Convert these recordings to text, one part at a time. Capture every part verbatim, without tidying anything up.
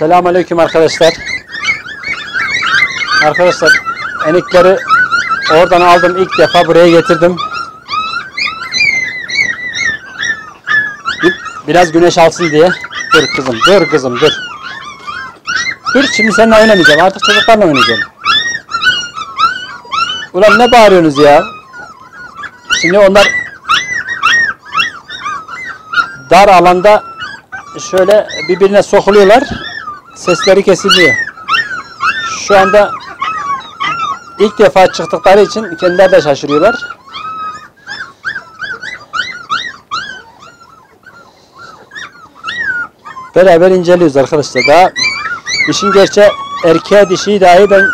Selamünaleyküm arkadaşlar. Arkadaşlar enikleri oradan aldım, ilk defa buraya getirdim. Biraz güneş alsın diye. Dur kızım, dur kızım, dur. Dur, şimdi seninle oynamayacağım. Artık çocuklarla oynayacağım. Ulan ne bağırıyorsunuz ya? Şimdi onlar dar alanda şöyle birbirine sokuluyorlar. Sesleri kesiliyor. Şu anda ilk defa çıktıkları için kendileri de şaşırıyorlar. Beraber inceliyoruz arkadaşlar. Daha işin gerçeği, erkeğe dişi dahi ben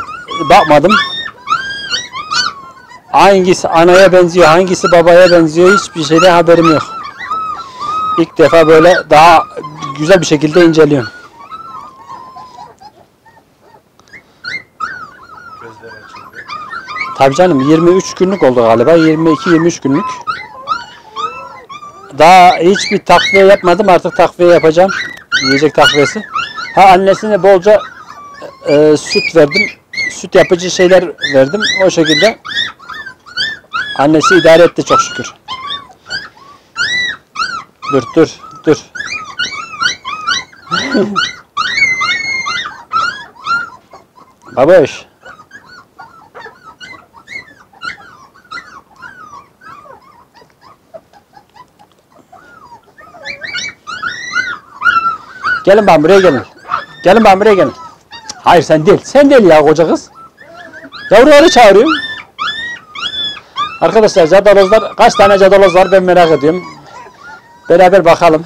bakmadım. Hangisi anaya benziyor, hangisi babaya benziyor, hiçbir şeyden haberim yok. İlk defa böyle daha güzel bir şekilde inceliyorum. Tabii canım, yirmi üç günlük oldu galiba, yirmi iki yirmi üç günlük. Daha hiçbir takviye yapmadım, artık takviye yapacağım. Yiyecek takviyesi. Ha, annesine bolca e, süt verdim. Süt yapıcı şeyler verdim. O şekilde annesi idare etti çok şükür. Dur dur dur. Baboş. Gelin ben buraya gelin. Gelin ben buraya gelin. Hayır sen değil. Sen değil ya koca kız. Yavruları çağırıyorum. Arkadaşlar cadalozlar, kaç tane cadaloz var ben merak ediyorum. Beraber bakalım.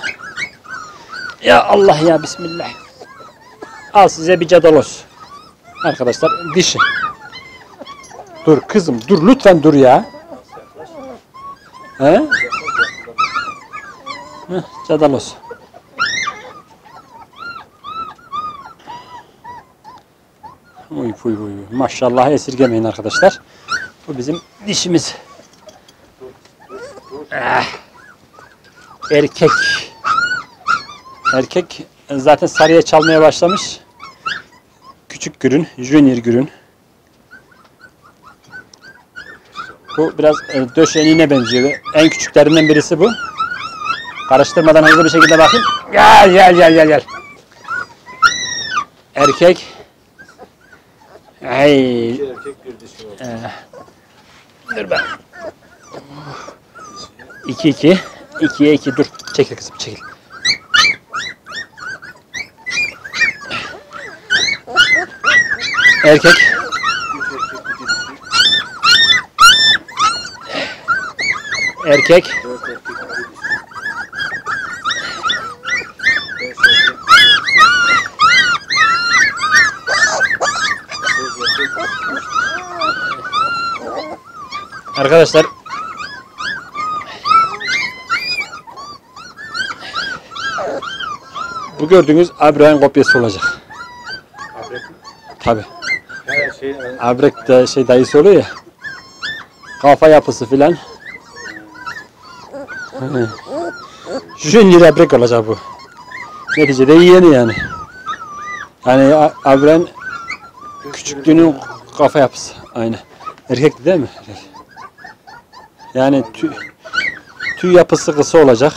Ya Allah ya, bismillah. Al size bir cadaloz. Arkadaşlar dişi. Dur kızım dur, lütfen dur ya. He? Heh, cadaloz. Uy, uy, uy. Maşallah, esirgemeyin arkadaşlar. Bu bizim dişimiz. Ah, erkek. Erkek zaten sarıya çalmaya başlamış. Küçük Gürün, Junior Gürün. Bu biraz döşeniğine benziyor. En küçüklerinden birisi bu. Karıştırmadan hızlı bir şekilde bakayım. Gel gel gel gel gel. Erkek. Ay. İki erkek bir dişi var. Ee, dur ben. İki iki. İkiye iki. Dur. Çekil kızım, çekil. Erkek. Erkek. Arkadaşlar bu gördüğünüz Abrek'in kopyası olacak. Abrek mi? Tabi. Şey, Abrek de şey dayısı oluyor ya. Kafa yapısı filan. Junior Abrek olacak bu. Neticede yeni yani. Yani Abrek'in küçüklüğünün kafa yapısı. Aynen. Erkekti değil mi? Yani tüy, tüy yapısı kısa olacak.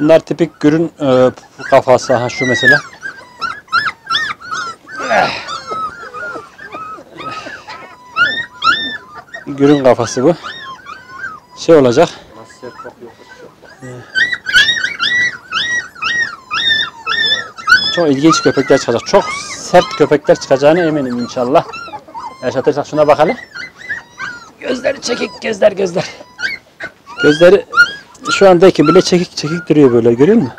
Bunlar tipik Gürün e, kafası. Ha, şu mesela. Gürün kafası bu. Şey olacak. Çok ilginç köpekler çıkacak. Çok sert köpekler çıkacağına eminim inşallah. Yaşatırsak şuna bakalım. Gözleri çekik, gözler gözler. Gözleri şu andaki bile çekik çekik duruyor böyle, görüyor musun?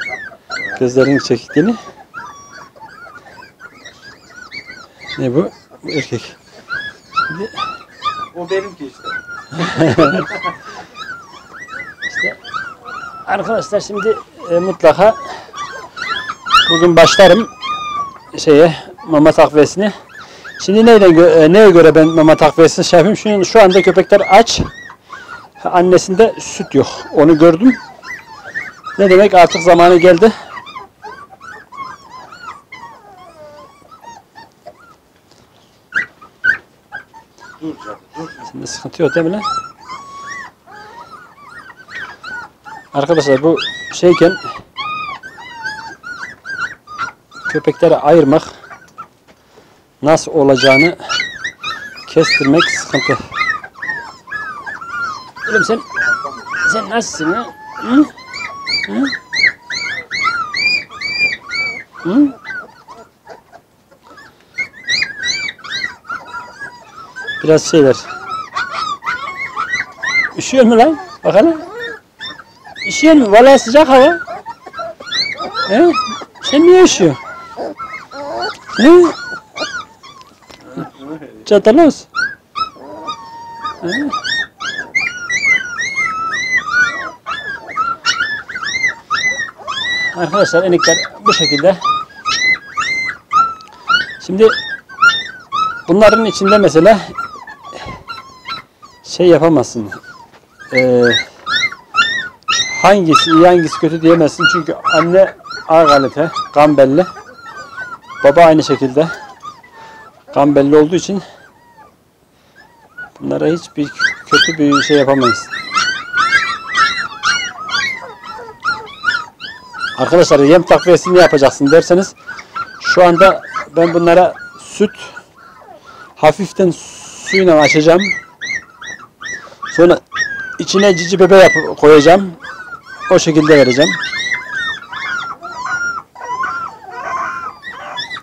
Gözlerinin çekikliğini. Ne bu? Bu erkek. Şimdi... O benimki işte. İşte. Arkadaşlar şimdi e, mutlaka bugün başlarım şeye, mama takviyesini. Şimdi neyle, neye göre ben mama takviyesini şey yapayım? Şimdi şu anda köpekler aç. Annesinde süt yok. Onu gördüm. Ne demek, artık zamanı geldi. Dur canım, dur. Şimdi sıkıntı yok değil mi lan? Arkadaşlar bu şeyken köpekleri ayırmak, nasıl olacağını kestirmek sıkıntı. Oğlum sen, sen nasılsın ya? Hı? Hı? Hı? Biraz şeyler. Üşüyor mu lan? Bakalım. Üşüyor mu? Vallahi sıcak hava. He? Sen niye üşüyorsun? He? Çatalos. He? Arkadaşlar inekler bu şekilde. Şimdi bunların içinde mesela şey yapamazsın, ee, hangisi iyi hangisi kötü diyemezsin, çünkü anne ağ galite, gambelli, baba aynı şekilde gambelli olduğu için bunlara hiçbir kötü bir şey yapamayız. Arkadaşlar yem takviyesini yapacaksın derseniz, şu anda ben bunlara süt hafiften suyla açacağım. Sonra içine cici bebe yapıp koyacağım. O şekilde vereceğim.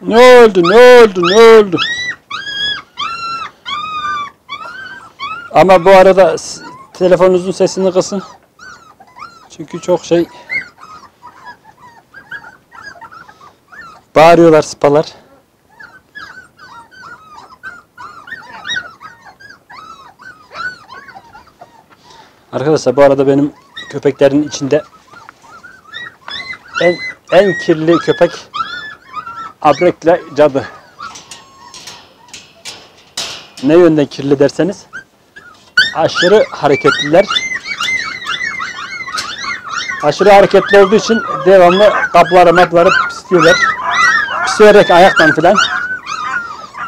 Ne oldu? Ne oldu? Ne oldu? Ama bu arada telefonunuzun sesini kısın. Çünkü çok şey bağırıyorlar spalar. Arkadaşlar bu arada benim köpeklerin içinde en en kirli köpek Abrek'le Cadı. Ne yönden kirli derseniz, aşırı hareketliler. Aşırı hareketli olduğu için devamlı kapları mapları pisliyorlar. Pisleyerek ayaktan filan.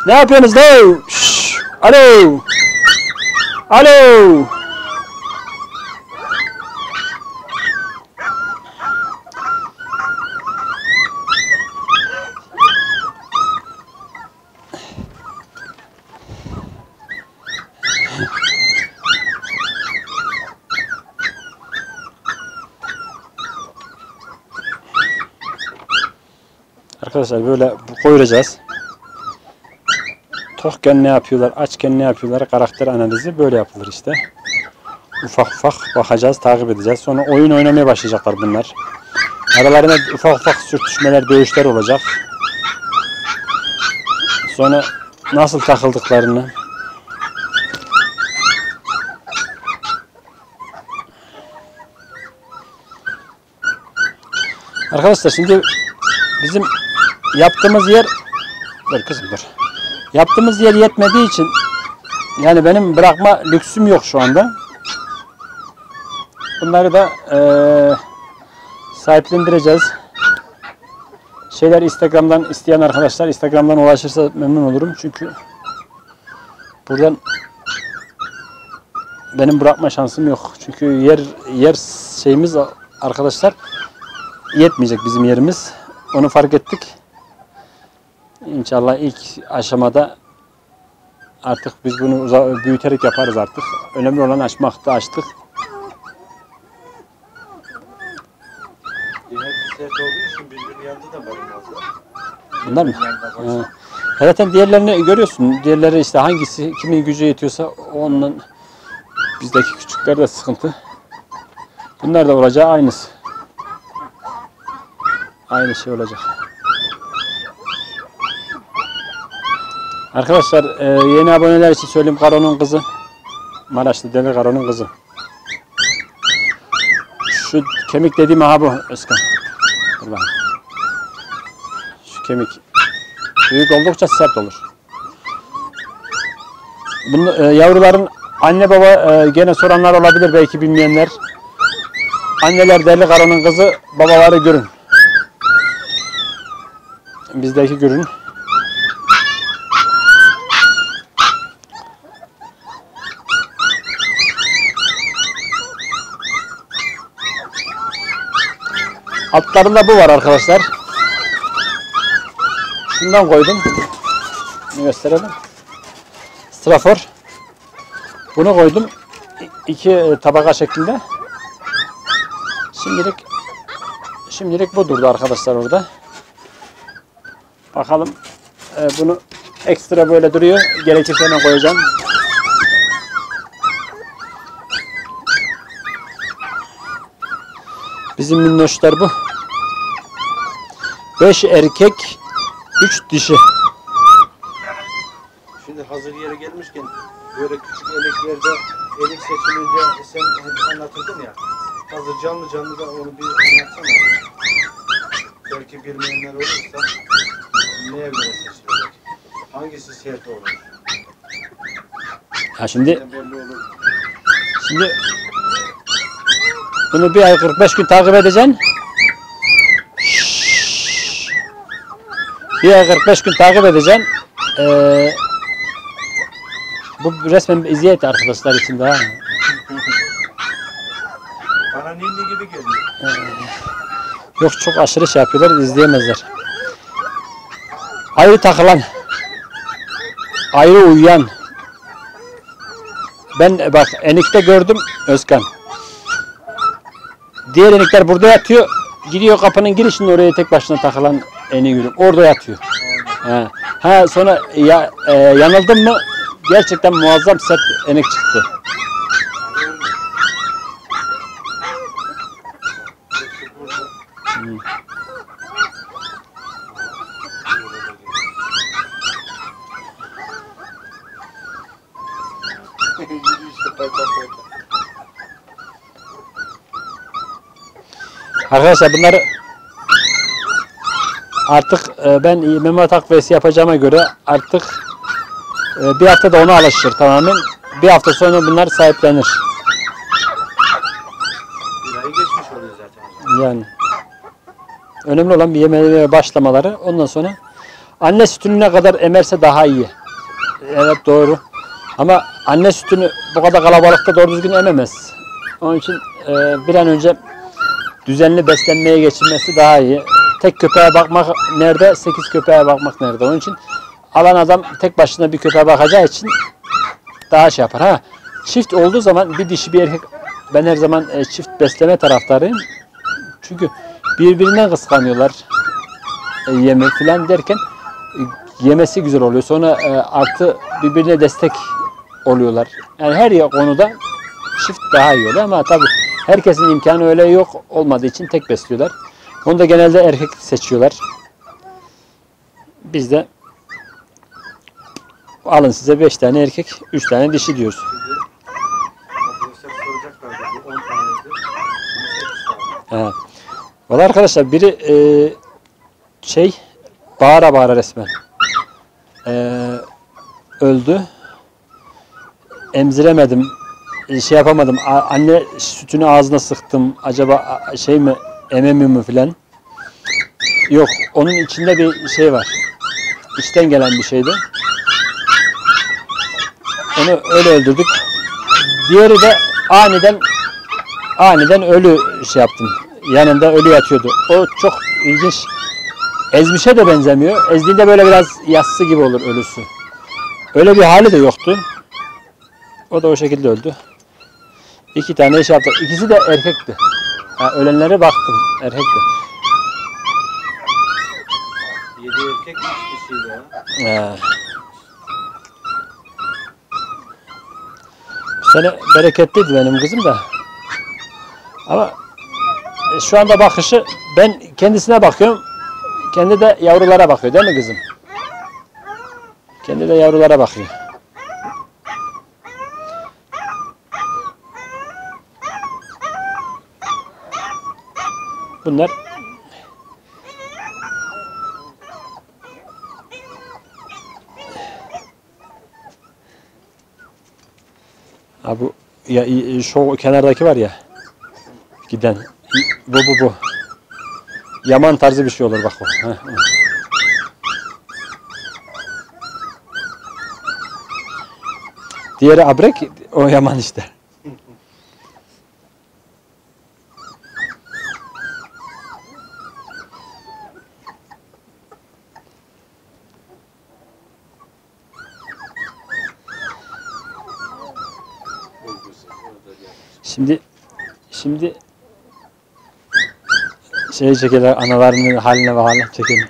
Ne yapıyorsunuz lan? Şşş. Alo. Alo. Arkadaşlar böyle koyacağız. Tokken ne yapıyorlar, açken ne yapıyorlar, karakter analizi böyle yapılır işte. Ufak ufak bakacağız, takip edeceğiz. Sonra oyun oynamaya başlayacaklar bunlar. Aralarında ufak ufak sürtüşmeler, dövüşler olacak. Sonra nasıl takıldıklarını. Arkadaşlar şimdi bizim yaptığımız yer, dur kızım dur. Yaptığımız yer yetmediği için, yani benim bırakma lüksüm yok şu anda. Bunları da e, sahiplendireceğiz. Şeyler Instagram'dan isteyen arkadaşlar Instagram'dan ulaşırsa memnun olurum, çünkü buradan benim bırakma şansım yok. Çünkü yer yer şeyimiz arkadaşlar yetmeyecek, bizim yerimiz. Onu fark ettik. İnşallah ilk aşamada artık biz bunu büyüterek yaparız artık. Önemli olan açmaktı, açtık. Bunlar mı? Ee, zaten diğerlerini görüyorsun. Diğerleri işte hangisi kimin gücü yetiyorsa onun, bizdeki küçükler de sıkıntı. Bunlar da olacağı aynısı. Aynı şey olacak. Arkadaşlar e, yeni aboneler için söyleyeyim, Karo'nun kızı. Maraşlı Demir Karo'nun kızı. Şu kemik dediğim aha bu Özkan. Şu kemik büyük oldukça sert olur. Bunun, e, yavruların anne baba e, gene soranlar olabilir belki, bilmeyenler. Anneler Derli Kara'nın kızı, babaları Gürün. Bizdeki Gürün. Altlarında bu var arkadaşlar. Şundan koydum. Bunu gösterelim. Strafor. Bunu koydum. İki tabaka şeklinde. Şimdilik şimdilik bu durdu arkadaşlar orada. Bakalım. Bunu ekstra böyle duruyor. Gerekirse hemen koyacağım. Bizim minnoşlar bu. Beş erkek, üç dişi. Şimdi hazır yere gelmişken böyle küçük eleklerde elik seçiminde sen anlatırdın ya. Hazır canlı canlı da onu bir anlatsana. Belki bilmeyenler olursa neye göre seçilir? Hangisi sert olur? Ha şimdi olur. Şimdi bunu bir ay kırk beş gün takip edeceksin. Şşş. Bir ay kırk beş gün takip edeceksin. Ee, bu resmen bir eziyet arkadaşlar için daha. Bana ninni gibi geliyor. Ee, yok çok aşırı şey yapıyorlar, izleyemezler. Ayrı takılan, ayrı uyuyan. Ben bak enikte gördüm Özkan. Diğer enikler burada yatıyor, gidiyor kapının girişinde oraya tek başına takılan eni görüyorum. Orada yatıyor. Ha, ha sonra ya, e, yanıldım mı? Gerçekten muazzam sert enik çıktı. Hmm. Arkadaşlar bunları artık ben meme takviyesi yapacağıma göre artık bir haftada ona alışır tamamen. Bir hafta sonra bunlar sahiplenir. Bir ayı geçmiş oluyor zaten. Yani. Önemli olan bir yemeğe başlamaları. Ondan sonra anne sütünü ne kadar emerse daha iyi. Evet doğru. Ama anne sütünü bu kadar kalabalıkta doğru düzgün ememez. Onun için bir an önce düzenli beslenmeye geçilmesi daha iyi. Tek köpeğe bakmak nerede? Sekiz köpeğe bakmak nerede? Onun için alan adam tek başına bir köpeğe bakacağı için daha şey yapar. Ha, çift olduğu zaman bir dişi bir erkek, ben her zaman çift besleme taraftarıyım. Çünkü birbirinden kıskanıyorlar. Yeme filan derken yemesi güzel oluyor. Sonra artı birbirine destek oluyorlar. Yani her konuda çift daha iyi oluyor ama tabii herkesin imkanı öyle yok olmadığı için tek besliyorlar. Onu da genelde erkek seçiyorlar. Biz de alın size beş tane erkek, üç tane dişi diyoruz. Evet. Vallahi arkadaşlar biri e, şey bağıra bağıra resmen e, öldü. Emziremedim. Şey yapamadım, anne sütünü ağzına sıktım, acaba şey mi, ememiyor mu filan. Yok, onun içinde bir şey var. İçten gelen bir şeydi. Onu öyle öldürdük. Diğeri de aniden aniden ölü şey yaptım. Yanında ölü yatıyordu. O çok ilginç. Ezmişe de benzemiyor. Ezdiğinde böyle biraz yassı gibi olur ölüsü. Öyle bir hali de yoktu. O da o şekilde öldü. İki tane şey yaptık. İkisi de erkekti. Yani ölenlere baktım. Erkekti. Yedi erkek üç kişiydi ya. Bu sene bereketliydi benim kızım da. Ama şu anda bakışı, ben kendisine bakıyorum. Kendi de yavrulara bakıyor değil mi kızım? Kendi de yavrulara bakıyor. Bunlar ha bu ya şu kenardaki var ya giden Bu bu bu. Yaman tarzı bir şey olur bak o. Heh. Diğeri abrek, o yaman işte. Şimdi şimdi şey çekelim, analarının haline ve haline çekelim.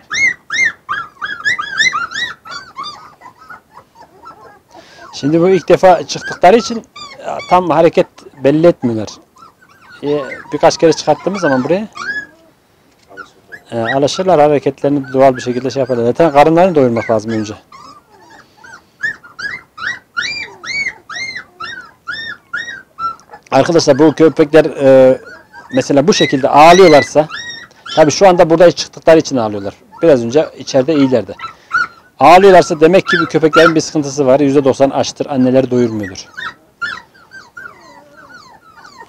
Şimdi bu ilk defa çıktıkları için tam hareket belli etmiyorlar. Ee, birkaç kere çıkarttığımız zaman buraya e, alışırlar, hareketlerini doğal bir şekilde şey yaparlar. Zaten karınlarını doyurmak lazım önce. Arkadaşlar bu köpekler e, mesela bu şekilde ağlıyorlarsa, tabi şu anda burada çıktıkları için ağlıyorlar. Biraz önce içeride iyilerdi. Ağlıyorlarsa demek ki bu köpeklerin bir sıkıntısı var. yüzde doksan açtır, anneleri doyurmuyordur.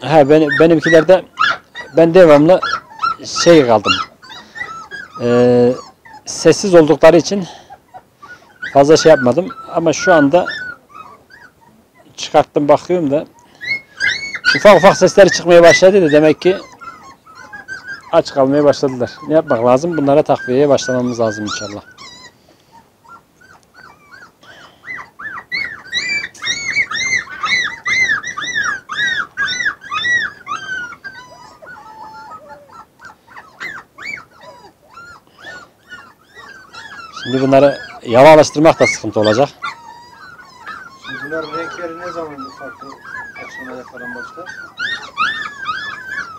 Ha, ben, benimkilerde ben devamlı şey kaldım. E, sessiz oldukları için fazla şey yapmadım. Ama şu anda çıkarttım bakıyorum da. Ufak ufak sesleri çıkmaya başladı da demek ki aç kalmaya başladılar. Ne yapmak lazım? Bunlara takviyeye başlamamız lazım inşallah. Şimdi bunları yava alıştırmak da sıkıntı olacak. Şimdi bunların renkleri ne zaman farklı?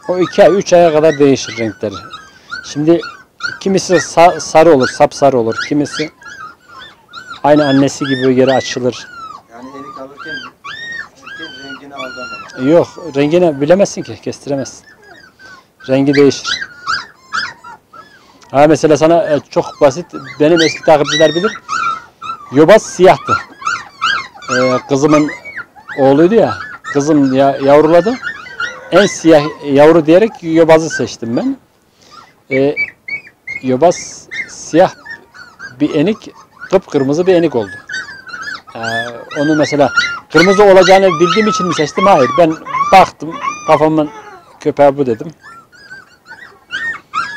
O iki ay, üç aya kadar değişir renkleri. Şimdi kimisi sa sarı olur, sapsarı olur. Kimisi aynı annesi gibi geri açılır. Yani erik alırken rengini aldırmamak. Yok, rengini bilemezsin ki, kestiremezsin. Rengi değişir. Ha mesela sana çok basit, benim eski takipçiler bilir. Yobaz siyahtı. Ee, kızımın oğluydu ya. Kızım yavruladı. En siyah yavru diyerek yobazı seçtim ben. Ee, yobaz siyah bir enik, kıpkırmızı bir enik oldu. Ee, onu mesela kırmızı olacağını bildiğim için mi seçtim? Hayır. Ben baktım, kafamın köpeği bu dedim.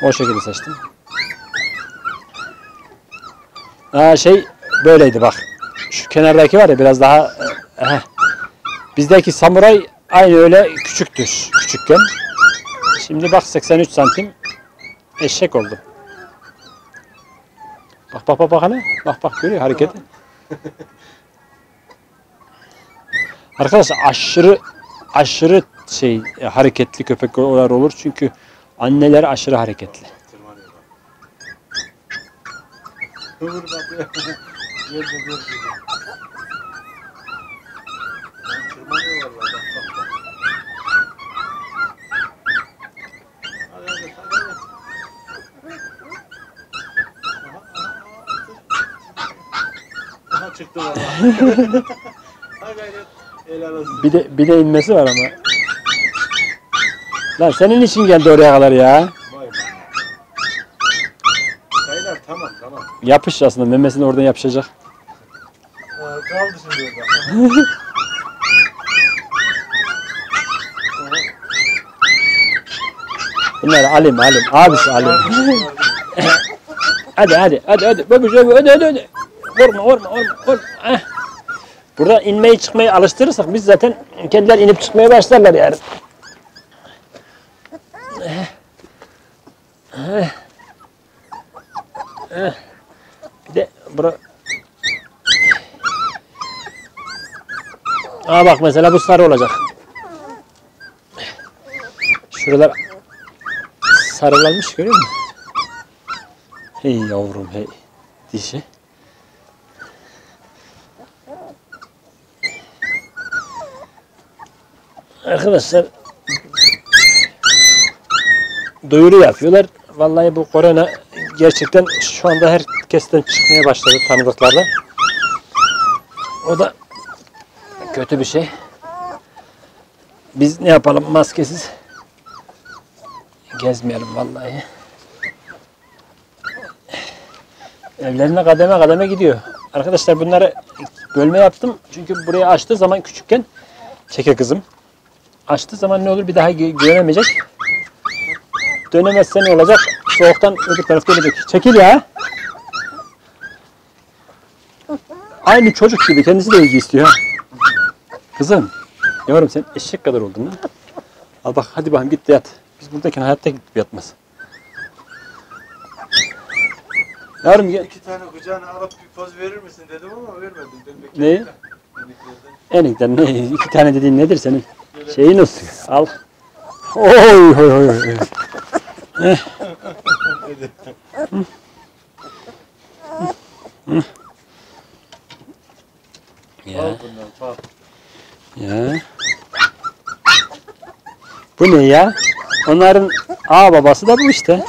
O şekilde seçtim. Aa, şey böyleydi bak. Şu kenardaki var ya biraz daha... Heh. Bizdeki samuray aynı öyle küçüktür küçükken. Şimdi bak seksen üç santim eşek oldu. Bak bak bak bak hani. Bak bak görüyor hareketi. Arkadaşlar aşırı aşırı şey hareketli köpekler olur çünkü anneleri aşırı hareketli. Çıktı valla. Bir de bir de inmesi var ama. Lan senin için geldi oraya kadar ya. Sayılar tamam tamam. Yapış aslında memesini oradan yapışacak. Kaldı şimdi orada. Bunlar alim alim abisi alim. Hadi hadi hadi hadi babuş hadi hadi hadi. Vurma, vurma, vurma, vurma. Eh. Burada inmeyi çıkmayı alıştırırsak biz zaten kendiler inip çıkmaya başlarlar yani. Eh. Eh. Eh. Bir de bura... Aa bak mesela bu sarı olacak. Şuralar sarılarmış görüyor musun? Hey yavrum hey dişi. Arkadaşlar duyuru yapıyorlar. Vallahi bu korona gerçekten şu anda herkesten çıkmaya başladı tanıdıklardan. O da kötü bir şey. Biz ne yapalım maskesiz? gezmeyelim vallahi. Evlerine kademe kademe gidiyor. Arkadaşlar bunları bölme yaptım. Çünkü buraya açtığı zaman küçükken çeke kızım. Açtığı zaman ne olur bir daha dönemeyecek. Dönemezse ne olacak? Soğuktan öbür tarafta ölecek. Çekil ya. Aynı çocuk gibi kendisi de ilgi istiyor ha. Kızım, yavrum sen eşek kadar oldun lan. Al bak hadi bakayım git de yat. Biz buradayken hayatta gidip yatmaz. Yavrum gel. İki tane kucağına alıp bir poz verir misin dedim ama vermedim. Neyi? Enikten ne? İki tane dediğin nedir senin? Böyle şeyin olsun. Al. Oy oy oy oy. Ya. Ya. Bu ne ya? Onların ağ babası da bu işte.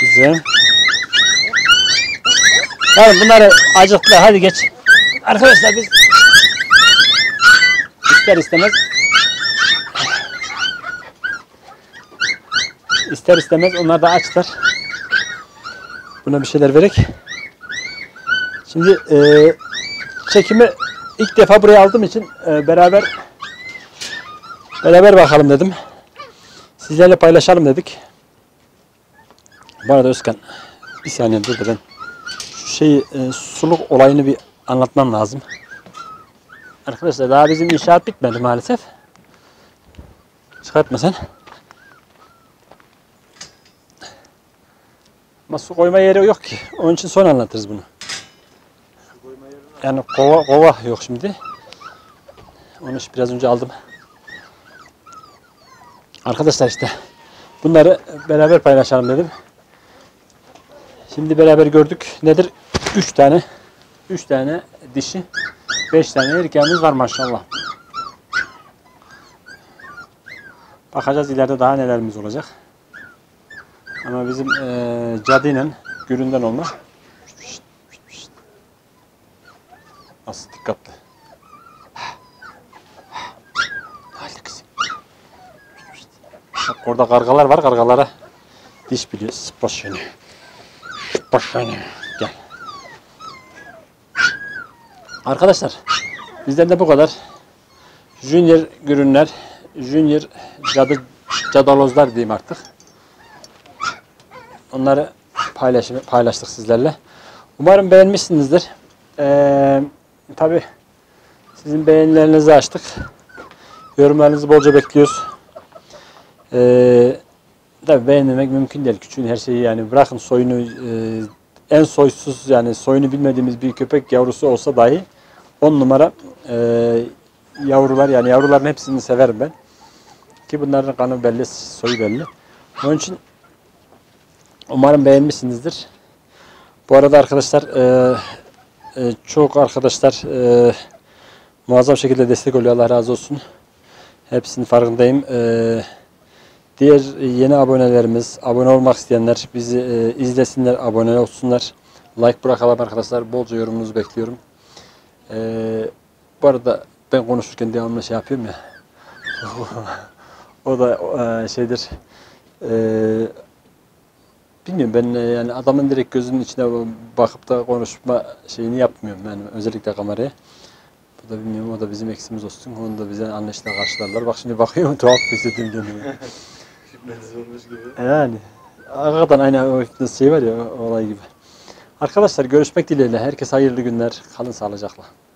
Güzel. Tamam bunları acıktılar hadi geç. Arkadaşlar biz ister istemez ister istemez onlar da açlar. Buna bir şeyler vererek. Şimdi eee çekimi ilk defa buraya aldığım için e, beraber beraber bakalım dedim. Sizlerle paylaşalım dedik. Bu arada Özkan bir saniye dur da ben şu şeyi e, suluk olayını bir anlatmam lazım. Arkadaşlar daha bizim inşaat bitmedi maalesef. Çıkartma sen. Ama su koyma yeri yok ki. Onun için sonra anlatırız bunu. Yani kova, kova yok şimdi. Onu biraz önce aldım. Arkadaşlar işte bunları beraber paylaşalım dedim. Şimdi beraber gördük. Nedir? Üç tane. Üç tane dişi. Beş tane erkeğimiz var maşallah. Bakacağız ileride daha nelerimiz olacak. Ama bizim ee, cadıyla Güründen olma. Nasıl dikkatli. Haydi kızım. Bak orada kargalar var. Kargalara diş biliyor. Sıpaş yani. Sıpaş yani. Gel. Arkadaşlar bizden de bu kadar. Junior Gürünler, Junior cadı, cadalozlar diyeyim artık. Onları paylaş, paylaştık sizlerle. Umarım beğenmişsinizdir. Eee Tabii sizin beğenilerinizi açtık. Yorumlarınızı bolca bekliyoruz. Ee, tabii beğenmemek mümkün değil. Küçüğün her şeyi yani bırakın soyunu e, en soysuz yani soyunu bilmediğimiz bir köpek yavrusu olsa dahi on numara e, yavrular yani yavruların hepsini severim ben. Ki bunların kanı belli, soyu belli. Onun için umarım beğenmişsinizdir. Bu arada arkadaşlar e, Ee, çok arkadaşlar e, muazzam şekilde destek oluyor. Allah razı olsun. Hepsinin farkındayım. Ee, diğer yeni abonelerimiz, abone olmak isteyenler bizi e, izlesinler, abone olsunlar. Like bırakalım arkadaşlar. Bolca yorumunuzu bekliyorum. Ee, bu arada ben konuşurken devamlı şey yapıyorum ya. O da e, şeydir. Eee Bilmiyorum ben yani adamın direkt gözünün içine bakıp da konuşma şeyini yapmıyorum yani özellikle kameraya. Bu da bilmiyorum o da bizim eksimiz olsun. Onu da bize anlayışla karşılarlar. Bak şimdi bakıyorum tuhaf hissettim kendimi. Hipnotiz olmuş gibi. Yani hakikaten aynı o hipnotiz şey var ya o olay gibi. Arkadaşlar görüşmek dileğiyle. Herkese hayırlı günler. Kalın sağlıcakla.